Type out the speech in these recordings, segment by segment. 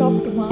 soft ma.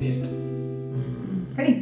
Taste. Ready?